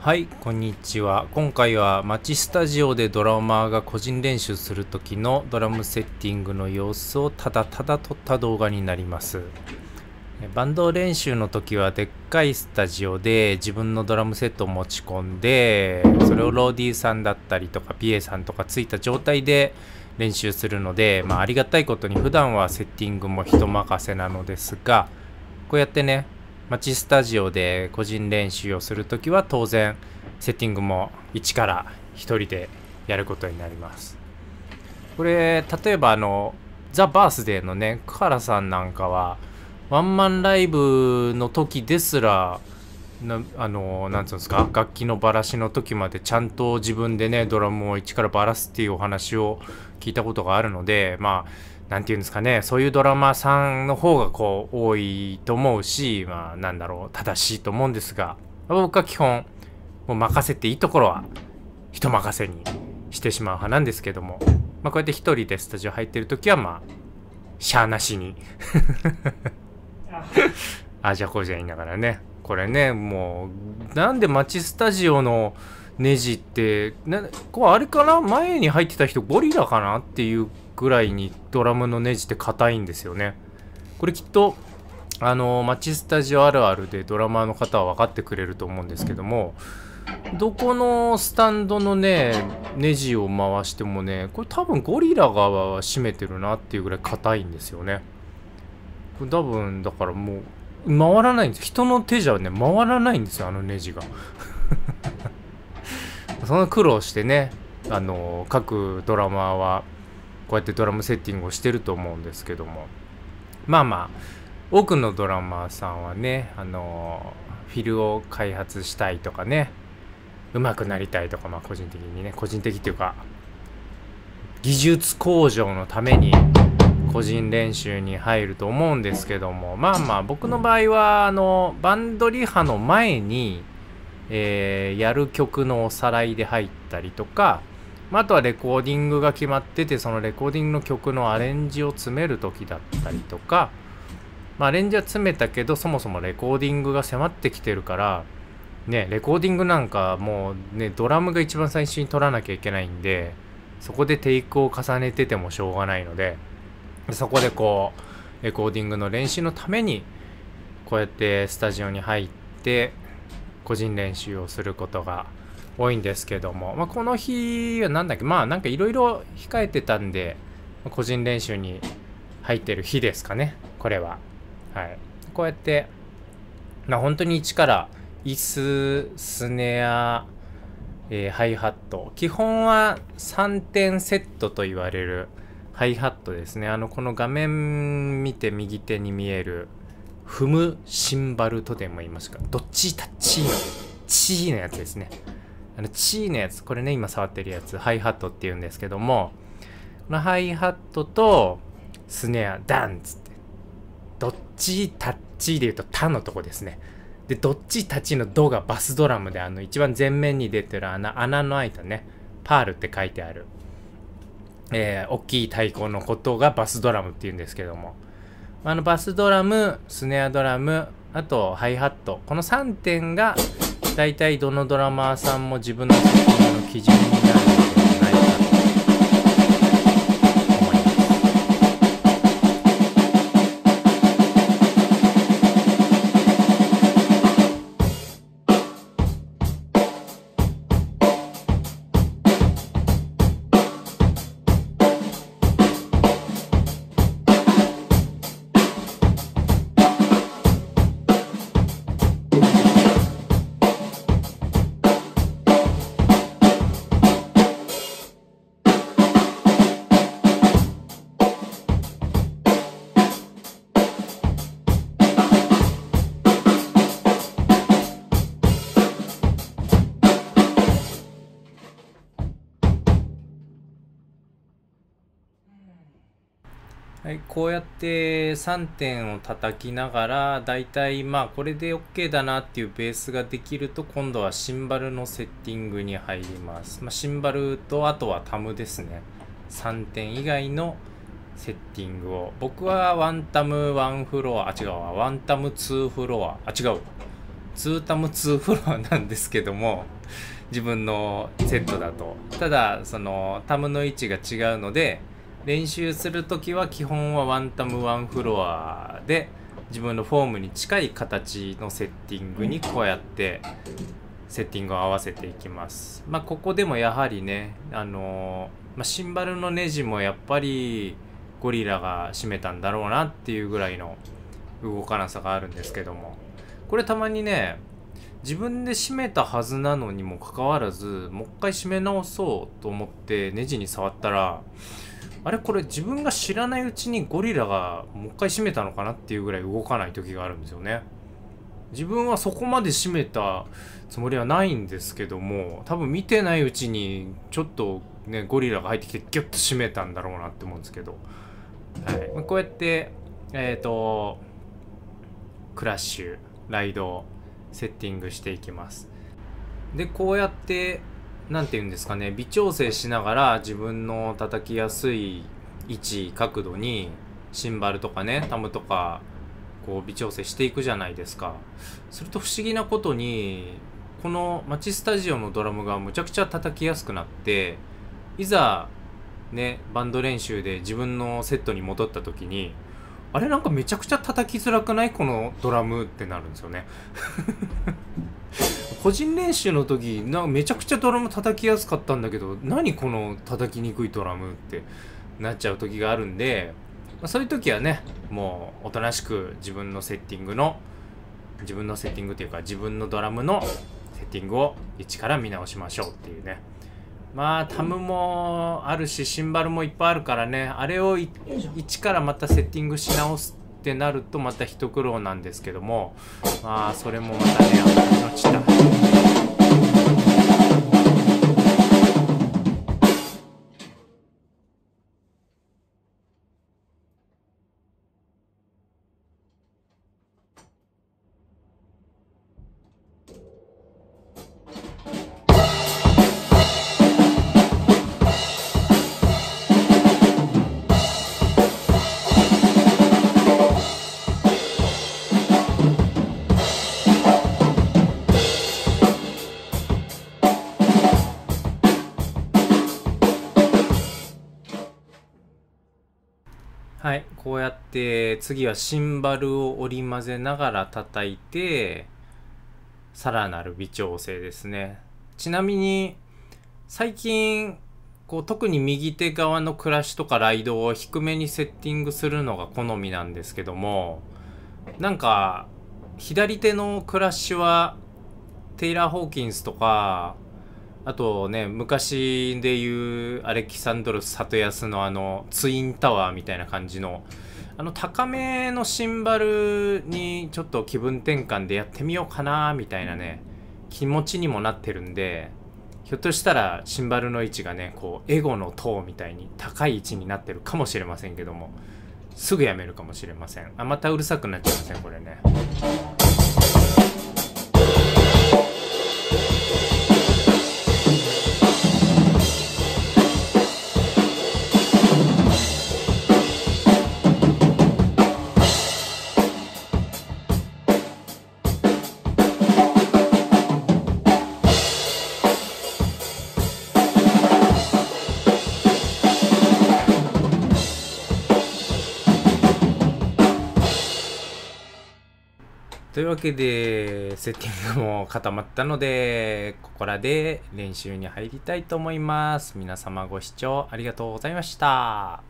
はい、こんにちは。今回は町スタジオでドラマーが個人練習する時のドラムセッティングの様子をただただ撮った動画になります。バンド練習の時はでっかいスタジオで自分のドラムセットを持ち込んで、それをローディーさんだったりとか PA さんとかついた状態で練習するので、ありがたいことに普段はセッティングも人任せなのですが、こうやってね町スタジオで個人練習をするときは当然セッティングも一から一人でやることになります。これ例えばザ・バースデーのね久原さんなんかはワンマンライブの時ですらなんていうんですか、楽器のバラしの時までちゃんと自分でねドラムを一からバラすっていうお話を聞いたことがあるので、なんていうんですかね、そういうドラマーさんの方がこう多いと思うし、なんだろう、正しいと思うんですが、僕は基本もう任せていいところは人任せにしてしまう派なんですけども、こうやって一人でスタジオ入ってる時はしゃーなしにあじゃこうじゃ言いながらね、これねもうなんで町スタジオのネジってこうあれかな、前に入ってた人ゴリラかなっていうぐらいにドラムのネジって硬いんですよね。これきっと町スタジオあるあるでドラマーの方は分かってくれると思うんですけども、どこのスタンドのねネジを回してもね、これ多分ゴリラ側は締めてるなっていうぐらい硬いんですよね。これ多分だからもう回らないんです。人の手じゃね回らないんですよ、あのネジがその苦労してね各ドラマーはこうやってドラムセッティングをしてると思うんですけども、多くのドラマーさんはねフィルを開発したいとかね、上手くなりたいとか、個人的にね、個人的っていうか技術向上のために個人練習に入ると思うんですけども、僕の場合はバンドリハの前に、やる曲のおさらいで入ったりとか、あとはレコーディングが決まってて、そのレコーディングの曲のアレンジを詰める時だったりとか、アレンジは詰めたけどそもそもレコーディングが迫ってきてるから、レコーディングなんかもうねドラムが一番最初に取らなきゃいけないんで、そこでテイクを重ねててもしょうがないので、そこでこうレコーディングの練習のためにこうやってスタジオに入って個人練習をすることが多いんですけども、この日はなんだっけ、なんかいろいろ控えてたんで個人練習に入ってる日ですかね、これは。こうやって本当に一から椅子、スネア、ハイハット、基本は3点セットと言われるハイハットですね。この画面見て右手に見える踏むシンバルとでも言いますか、どっちタッチーのチーのやつですね。チーのやつ、これね今触ってるやつハイハットっていうんですけども、このハイハットとスネアダンつって、どっちタッチでいうとタのとこですね。でどっちタッチのドがバスドラムで、一番前面に出てる穴の開いたねパールって書いてある、大きい太鼓のことがバスドラムっていうんですけども、バスドラム、スネアドラム、あとハイハット、この3点が大体どのドラマーさんも自分のセッティングの基準になるのではないかと思います。こうやって3点を叩きながら、だいたいこれで OK だなっていうベースができると、今度はシンバルのセッティングに入ります。シンバルとあとはタムですね。3点以外のセッティングを。僕はワンタム、ワンフロア、あ、違う、ワンタム、ツーフロア、あ、違う、2タム2フロアなんですけども、自分のセットだと。ただそのタムの位置が違うので、練習する時は基本は1タム1フロアで自分のフォームに近い形のセッティングにこうやってセッティングを合わせていきます。まあここでもやはりね、シンバルのネジもやっぱりゴリラが締めたんだろうなっていうぐらいの動かなさがあるんですけども、これたまにね、自分で締めたはずなのにもかかわらずもう一回締め直そうと思ってネジに触ったら、あれこれ自分が知らないうちにゴリラがもう一回締めたのかなっていうぐらい動かない時があるんですよね。自分はそこまで締めたつもりはないんですけども、多分見てないうちにちょっとねゴリラが入ってきてギュッと締めたんだろうなって思うんですけど、はい、こうやってクラッシュライドセッティングしていきます。でこうやって何て言うんですかね、微調整しながら自分の叩きやすい位置角度にシンバルとかねタムとかこう微調整していくじゃないですか。すると不思議なことにこのマチスタジオのドラムがむちゃくちゃ叩きやすくなって、いざねバンド練習で自分のセットに戻った時に、あれなんかめちゃくちゃ叩きづらくないこのドラムってなるんですよね。個人練習の時なんかめちゃくちゃドラム叩きやすかったんだけど、何この叩きにくいドラムってなっちゃう時があるんで、まあ、そういう時はねもうおとなしく自分のセッティングというか自分のドラムのセッティングを一から見直しましょうっていうね。まあタムもあるしシンバルもいっぱいあるからね、あれを一からまたセッティングし直すってなるとまた一苦労なんですけども、まあそれもまたね後々。はい、こうやって次はシンバルを織り交ぜながら叩いてさらなる微調整ですね。ちなみに最近こう特に右手側のクラッシュとかライドを低めにセッティングするのが好みなんですけども、なんか左手のクラッシュはテイラー・ホーキンスとか、あとね昔でいうアレキサンドロス・サトヤスのあのツインタワーみたいな感じのあの高めのシンバルにちょっと気分転換でやってみようかなみたいなね気持ちにもなってるんで、ひょっとしたらシンバルの位置がねこうエゴの塔みたいに高い位置になってるかもしれませんけども、すぐやめるかもしれません。あ、またうるさくなっちゃいますねこれね。というわけでセッティングも固まったのでここらで練習に入りたいと思います。皆様ご視聴ありがとうございました。